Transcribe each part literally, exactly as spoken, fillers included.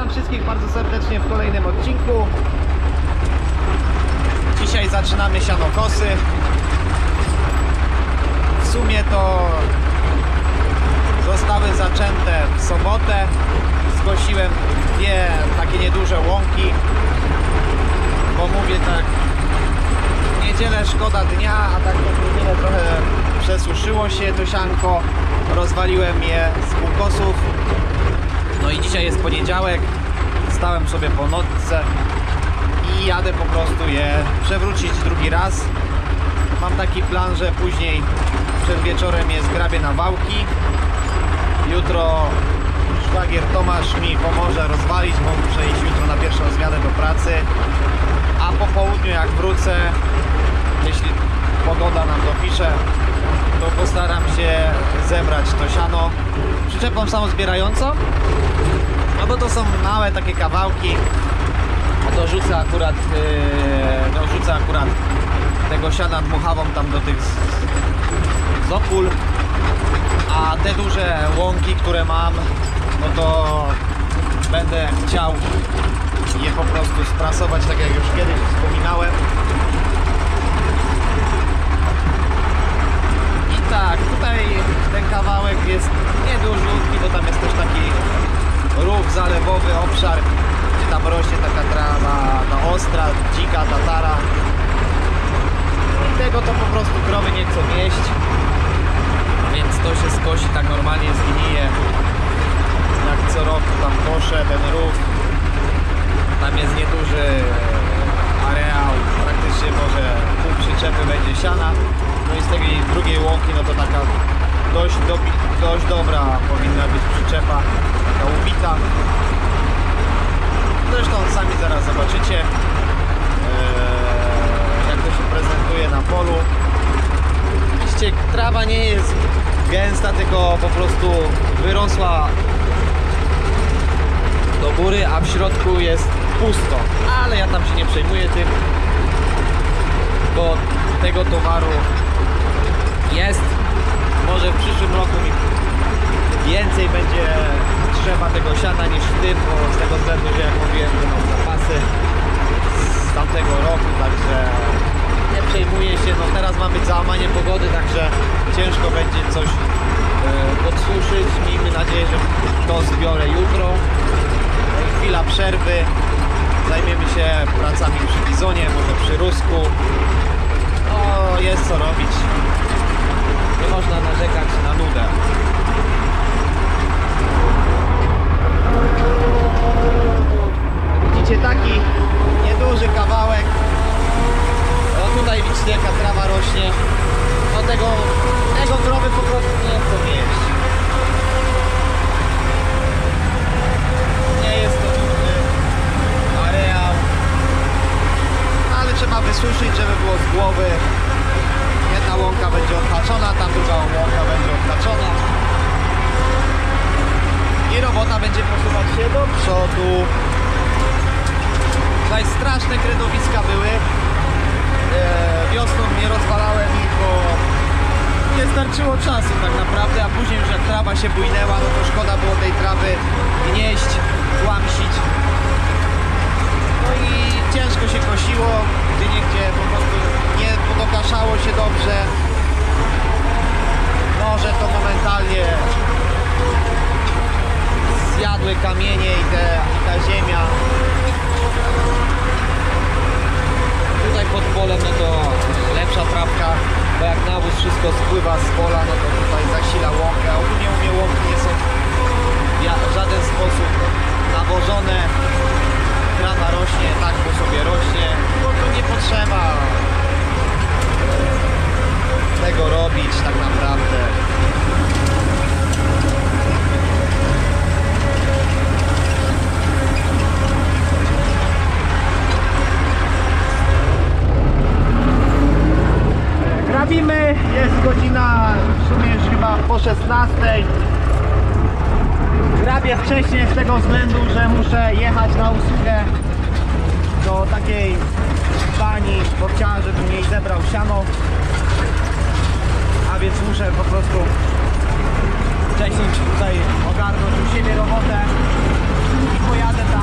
Witam wszystkich bardzo serdecznie w kolejnym odcinku. Dzisiaj zaczynamy siano kosy. W sumie to zostały zaczęte w sobotę. Zgłosiłem dwie takie nieduże łąki, bo mówię tak, w niedzielę szkoda dnia, a tak w niedzielę trochę przesuszyło się to sianko. Rozwaliłem je z półkosów. No i dzisiaj jest poniedziałek, stałem sobie po nocce i jadę po prostu je przewrócić drugi raz. Mam taki plan, że później przed wieczorem je zgrabię na wałki. Jutro szwagier Tomasz mi pomoże rozwalić, bo muszę iść jutro na pierwszą zmianę do pracy. A po południu jak wrócę, jeśli pogoda nam dopisze, to postaram się zebrać to siano przyczepą samozbierającą, no bo to są małe takie kawałki, no to rzucę akurat, yy, no rzucę akurat tego siana dmuchawą tam do tych z opól, a te duże łąki, które mam, no to będę chciał je po prostu sprasować, tak jak już kiedyś wspominałem. Tak, tutaj ten kawałek jest niedużutki, bo tam jest też taki rów zalewowy, obszar, gdzie tam rośnie taka trawa, ta ostra, dzika, tatara. I tego to po prostu krowy nie chcą jeść, więc to się skosi, tak normalnie zgnije. Jak co roku tam koszę ten rów, tam jest nieduży areał, praktycznie może pół przyczepy będzie siana. No i z tej drugiej łąki, no to taka dość, do, dość dobra powinna być przyczepa, taka ubita. Zresztą sami zaraz zobaczycie, yy, jak to się prezentuje na polu. Widzicie, trawa nie jest gęsta, tylko po prostu wyrosła do góry, a w środku jest pusto. Ale ja tam się nie przejmuję tym, bo tego towaru jest, może w przyszłym roku mi więcej będzie trzeba tego siana niż w tym, bo z tego względu, że jak mówiłem, że mam zapasy z tamtego roku, także nie przejmuję się. No teraz ma być załamanie pogody, także ciężko będzie coś e, podsuszyć. Miejmy nadzieję, że to zbiorę jutro. Chwila przerwy, zajmiemy się pracami przy Bizonie, może przy Rusku. No, jest co robić. Nie można narzekać na nudę. Widzicie taki nieduży kawałek. No tutaj widzicie, jaka trawa rośnie. No tego, tego krowy po prostu nie chcą jeść. Nie jest to duży areał, ale trzeba wysuszyć, żeby było z głowy. Jedna łąka będzie odhaczona, ta druga łąka będzie odhaczona. I robota będzie posuwać się do przodu. Tutaj straszne kredowiska były. Eee, wiosną nie rozwalałem ich, bo nie starczyło czasu tak naprawdę, a później już jak trawa się bujnęła, no to szkoda było tej trawy gnieść, łamsić. No i ciężko się kosiło, gdzie niegdzie po prostu nie podokaszało się dobrze. Noże to momentalnie zjadły kamienie i, te, i ta ziemia. Tutaj pod polem no to lepsza trawka, bo jak nawóz wszystko spływa z pola, no to tutaj zasila łąkę. Ogólnie u mnie łąki nie są w żaden sposób nawożone. Trawa rośnie, tak po sobie rośnie, bo tu nie potrzeba tego robić tak naprawdę. Grabimy, jest godzina w sumie już chyba po szesnastej. Grabię wcześniej z tego względu, że muszę jechać na usługę do takiej pani, bo chciała, żebym jej zebrał siano, a więc muszę po prostu wcześniej tutaj ogarnąć u siebie robotę i pojadę tam.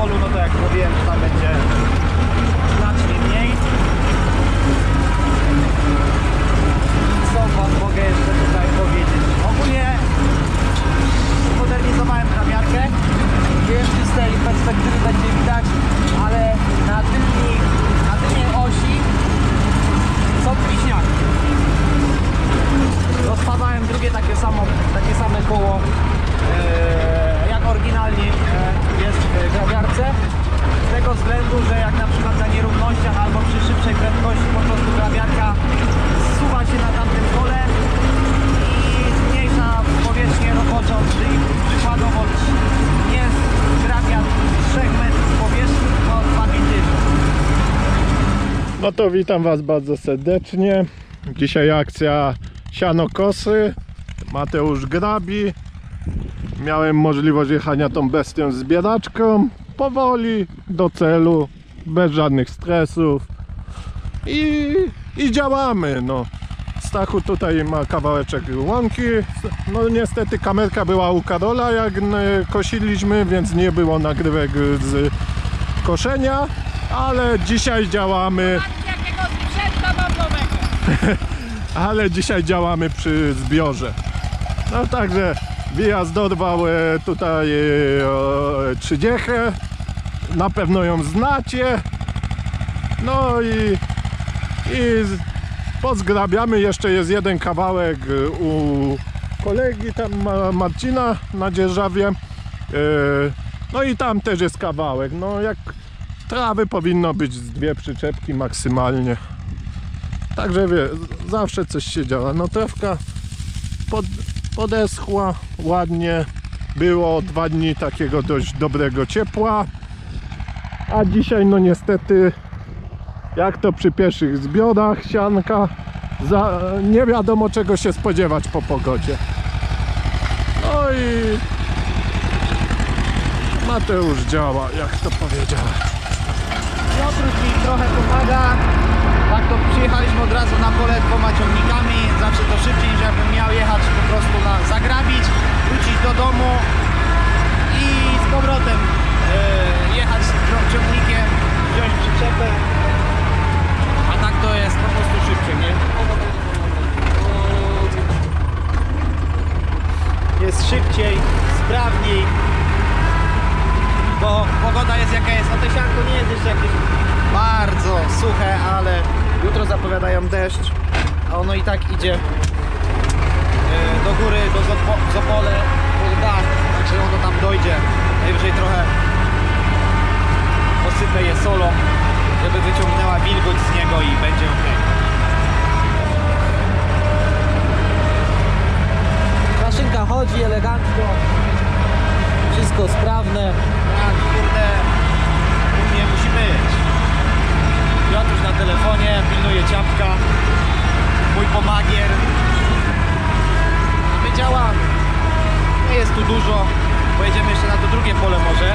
polu, no to jak mówiłem, tam będzie znacznie mniej. Co wam mogę jeszcze tutaj powiedzieć? Ogólnie modernizowałem kamiarkę. Nie wiem, czy z tej perspektywy będzie widać, ale na tylnej, na tylnej osi są bliźniaki. Rozpadałem drugie takie samo, takie same koło, yy, jak oryginalnie yy, jest w grabiarce, z tego względu, że jak na przykład na nierównościach albo przy szybszej prędkości po prostu grabiarka zsuwa się na tamtym kole i zmniejsza powierzchnię roboczą, czyli przykładowo nie grabia trzech metrów powierzchni, to dwa pięćdziesiąt. No to witam was bardzo serdecznie. Dzisiaj akcja siano kosy, Mateusz Grabi. Miałem możliwość jechania tą bestią z bieraczką. Powoli, do celu, bez żadnych stresów. I, i działamy. No. Stachu tutaj ma kawałeczek łąki. No niestety kamerka była u Karola, jak kosiliśmy, więc nie było nagrywek z koszenia. Ale dzisiaj działamy. Ale dzisiaj działamy przy zbiorze. No także Wijas dorwał tutaj trzydziechę. Na pewno ją znacie. No i, i pozgrabiamy. Jeszcze jest jeden kawałek u kolegi tam Marcina na dzierżawie. No i tam też jest kawałek. No jak trawy powinno być z dwie przyczepki maksymalnie. Także wie, zawsze coś się działa. No trawka pod, podeschła ładnie. Było dwa dni takiego dość dobrego ciepła. A dzisiaj no niestety, jak to przy pierwszych zbiorach sianka, za, nie wiadomo czego się spodziewać po pogodzie. No i Mateusz działa, jak to powiedziałem. Piotruś mi trochę pomaga. Tak to przyjechaliśmy od razu na pole dwoma ciągnikami, zawsze to szybciej, niż jakbym miał jechać po prostu na zagrabić, wrócić do domu i z powrotem yy, jechać ciągnikiem, wziąć przyczepę, a tak to jest po prostu szybciej, nie? Jest szybciej, sprawniej, bo pogoda jest jaka jest, a te sianko nie jest jeszcze jakieś bardzo suche, ale jutro zapowiadają deszcz, a ono i tak idzie do góry, do Zopole, pod dach, także ono tam dojdzie. Najwyżej trochę posypę je solą, żeby wyciągnęła wilgoć z niego i będzie ok. Maszynka chodzi elegancko, wszystko sprawne. Tak, kurde, nie musi być. Piotruś na telefonie, pilnuje ciapka, mój pomagier. My działamy. Nie jest tu dużo, pojedziemy jeszcze na to drugie pole może.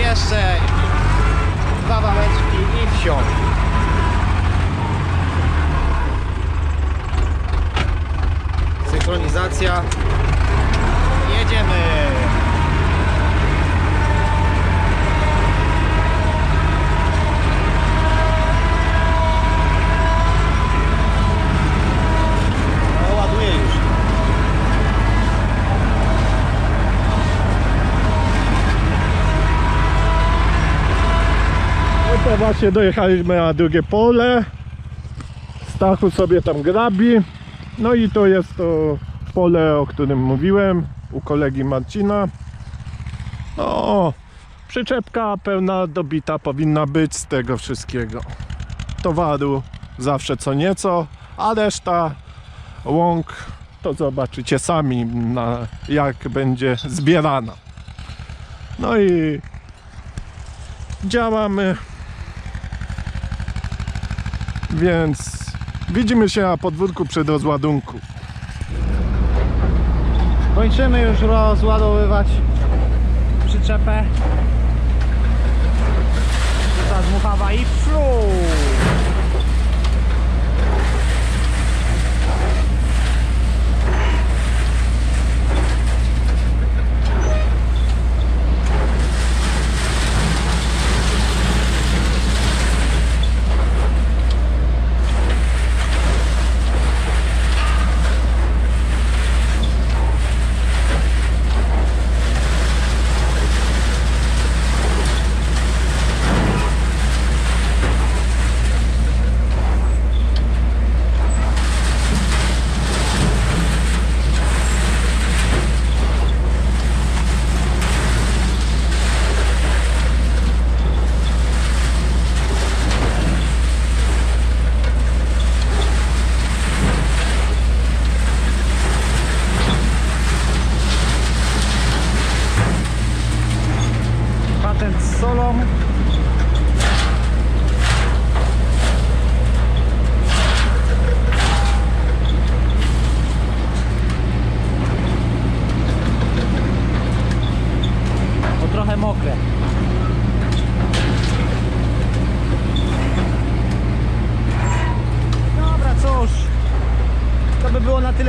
Jeszcze dwa wałeczki i wsio. Synchronizacja. Jedziemy. O, ładuje już. No to właśnie dojechaliśmy na drugie pole. Stachu sobie tam grabi. No i to jest to pole, o którym mówiłem, u kolegi Marcina. No, przyczepka pełna dobita powinna być z tego wszystkiego. Towaru zawsze co nieco, a reszta łąk to zobaczycie sami, na, jak będzie zbierana. No i działamy. Więc widzimy się na podwórku przed rozładunku. Kończymy już rozładowywać przyczepę. Ta dmuchawa i psu.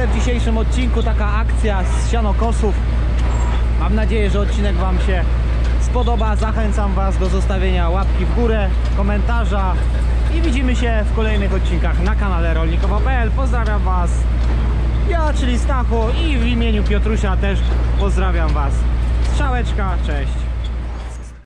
tyle w dzisiejszym odcinku, taka akcja z sianokosów. Mam nadzieję, że odcinek Wam się spodoba. Zachęcam Was do zostawienia łapki w górę, komentarza i widzimy się w kolejnych odcinkach na kanale rolnikowo kropka pe el. Pozdrawiam Was ja, czyli Stachu, i w imieniu Piotrusia też pozdrawiam Was. Strzałeczka, cześć!